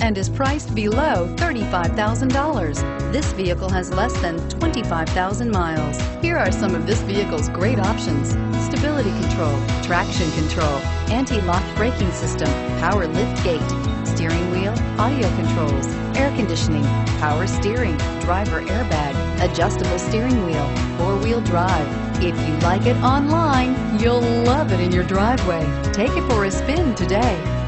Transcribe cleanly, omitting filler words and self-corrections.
and is priced below $35,000. This vehicle has less than 25,000 miles. Here are some of this vehicle's great options: stability control, traction control, anti-lock braking system, power lift gate, steering wheel audio controls, air conditioning, power steering, driver airbag, adjustable steering wheel, four-wheel drive. If you like it online, you'll love it in your driveway. Take it for a spin today.